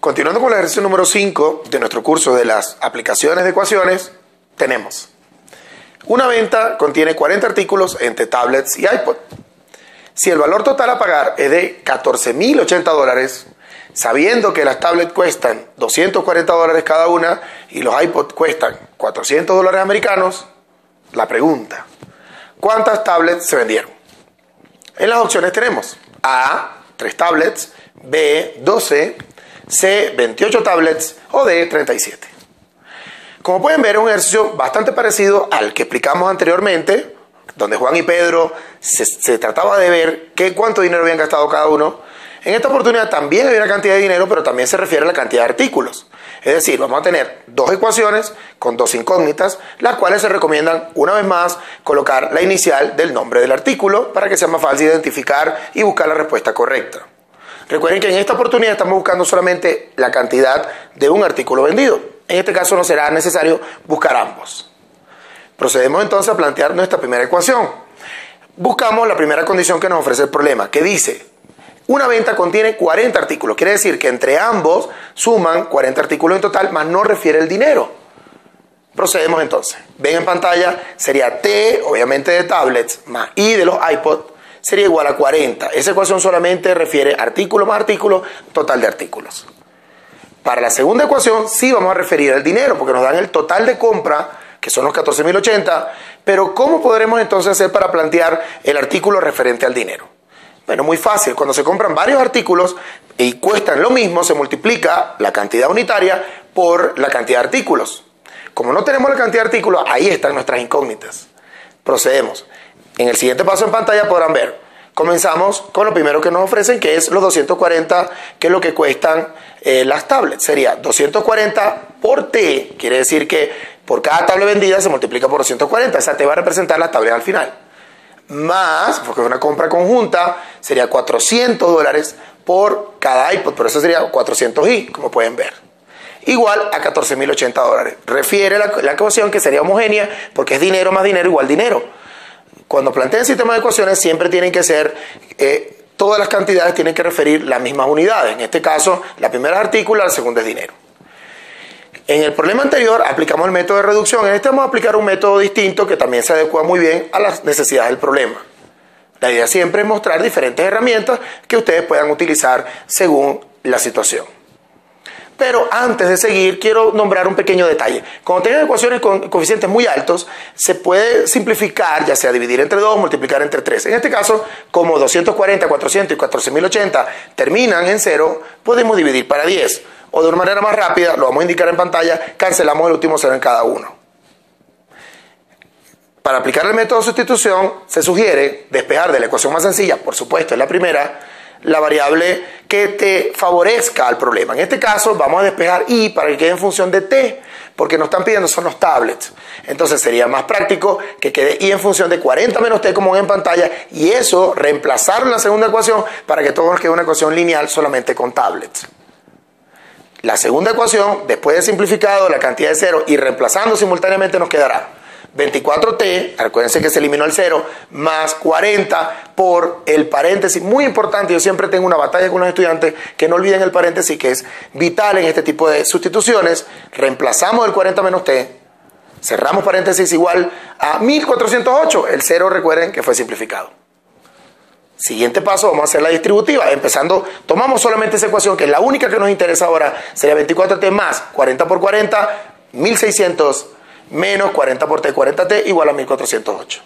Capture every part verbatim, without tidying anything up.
Continuando con el ejercicio número cinco de nuestro curso de las aplicaciones de ecuaciones, tenemos: una venta contiene cuarenta artículos entre tablets y iPod. Si el valor total a pagar es de catorce mil ochenta dólares, sabiendo que las tablets cuestan doscientos cuarenta dólares cada una y los iPods cuestan cuatrocientos dólares americanos, la pregunta: ¿cuántas tablets se vendieron? En las opciones tenemos A, tres tablets, B, doce, C, veintiocho tablets o D, treinta y siete. Como pueden ver, es un ejercicio bastante parecido al que explicamos anteriormente, donde Juan y Pedro se, se trataba de ver qué, cuánto dinero habían gastado cada uno. En esta oportunidad también hay una cantidad de dinero, pero también se refiere a la cantidad de artículos. Es decir, vamos a tener dos ecuaciones con dos incógnitas, las cuales se recomiendan, una vez más, colocar la inicial del nombre del artículo para que sea más fácil identificar y buscar la respuesta correcta. Recuerden que en esta oportunidad estamos buscando solamente la cantidad de un artículo vendido. En este caso no será necesario buscar ambos. Procedemos entonces a plantear nuestra primera ecuación. Buscamos la primera condición que nos ofrece el problema, que dice: una venta contiene cuarenta artículos. Quiere decir que entre ambos suman cuarenta artículos en total, más no refiere el dinero. Procedemos entonces. Ven en pantalla, sería T, obviamente de tablets, más I de los iPod, sería igual a cuarenta. Esa ecuación solamente refiere artículo más artículo, total de artículos. Para la segunda ecuación sí vamos a referir al dinero, porque nos dan el total de compra, que son los catorce mil ochenta, pero ¿cómo podremos entonces hacer para plantear el artículo referente al dinero? Bueno, muy fácil. Cuando se compran varios artículos y cuestan lo mismo, se multiplica la cantidad unitaria por la cantidad de artículos. Como no tenemos la cantidad de artículos, ahí están nuestras incógnitas. Procedemos. En el siguiente paso en pantalla podrán ver. Comenzamos con lo primero que nos ofrecen, que es los doscientos cuarenta, que es lo que cuestan eh, las tablets. Sería doscientos cuarenta por T. Quiere decir que por cada tablet vendida se multiplica por doscientos cuarenta. Esa T va a representar las tablet al final. Más, porque es una compra conjunta, sería cuatrocientos dólares por cada iPod, por eso sería cuatrocientos i, como pueden ver, igual a catorce mil ochenta dólares. Refiere la, la ecuación que sería homogénea, porque es dinero más dinero igual dinero. Cuando planteen sistemas de ecuaciones siempre tienen que ser, eh, todas las cantidades tienen que referir las mismas unidades. En este caso, la primera es artículo, la segunda es dinero. En el problema anterior aplicamos el método de reducción. En este vamos a aplicar un método distinto que también se adecua muy bien a las necesidades del problema. La idea siempre es mostrar diferentes herramientas que ustedes puedan utilizar según la situación. Pero antes de seguir, quiero nombrar un pequeño detalle. Cuando tengan ecuaciones con coeficientes muy altos, se puede simplificar, ya sea dividir entre dos, multiplicar entre tres. En este caso, como doscientos cuarenta, cuatrocientos y catorce mil ochenta terminan en cero, podemos dividir para diez. O de una manera más rápida, lo vamos a indicar en pantalla, cancelamos el último cero en cada uno. Para aplicar el método de sustitución, se sugiere despejar de la ecuación más sencilla, por supuesto es la primera, la variable que te favorezca al problema. En este caso vamos a despejar i para que quede en función de t, porque nos están pidiendo son los tablets. Entonces sería más práctico que quede i en función de cuarenta menos t, como ven en pantalla, y eso reemplazar la segunda ecuación para que todo nos quede una ecuación lineal solamente con tablets. La segunda ecuación, después de simplificado la cantidad de cero y reemplazando simultáneamente, nos quedará veinticuatro t, acuérdense que se eliminó el cero, más cuarenta por el paréntesis. Muy importante, yo siempre tengo una batalla con los estudiantes que no olviden el paréntesis, que es vital en este tipo de sustituciones. Reemplazamos el cuarenta menos t, cerramos paréntesis igual a mil cuatrocientos ocho. El cero, recuerden que fue simplificado. Siguiente paso, vamos a hacer la distributiva. Empezando, tomamos solamente esa ecuación, que es la única que nos interesa ahora. Sería veinticuatro t más cuarenta por cuarenta, mil seiscientos, menos cuarenta por t, cuarenta t, igual a mil cuatrocientos ocho.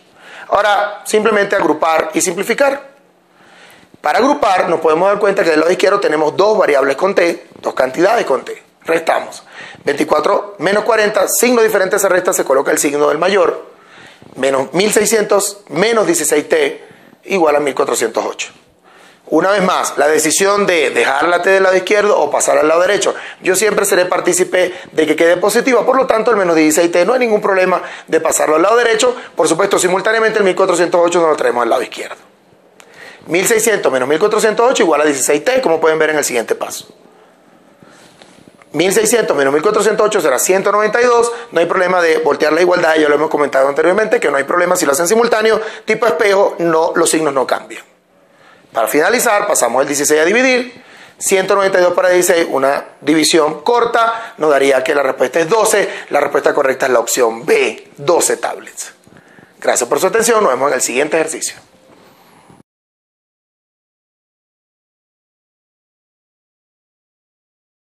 Ahora, simplemente agrupar y simplificar. Para agrupar, nos podemos dar cuenta que del lado izquierdo tenemos dos variables con t, dos cantidades con t. Restamos. veinticuatro menos cuarenta, signo diferente se resta, se coloca el signo del mayor. Menos mil seiscientos, menos dieciséis t, igual a mil cuatrocientos ocho. Una vez más, la decisión de dejar la t del lado izquierdo o pasar al lado derecho. Yo siempre seré partícipe de que quede positiva, por lo tanto el menos dieciséis t no hay ningún problema de pasarlo al lado derecho. Por supuesto, simultáneamente el mil cuatrocientos ocho nos lo traemos al lado izquierdo. mil seiscientos menos mil cuatrocientos ocho igual a dieciséis t, como pueden ver en el siguiente paso. mil seiscientos menos mil cuatrocientos ocho será ciento noventa y dos. No hay problema de voltear la igualdad, ya lo hemos comentado anteriormente, que no hay problema si lo hacen simultáneo, tipo espejo, no, los signos no cambian. Para finalizar, pasamos el dieciséis a dividir, ciento noventa y dos para dieciséis, una división corta, nos daría que la respuesta es doce. La respuesta correcta es la opción B, doce tablets. Gracias por su atención, nos vemos en el siguiente ejercicio.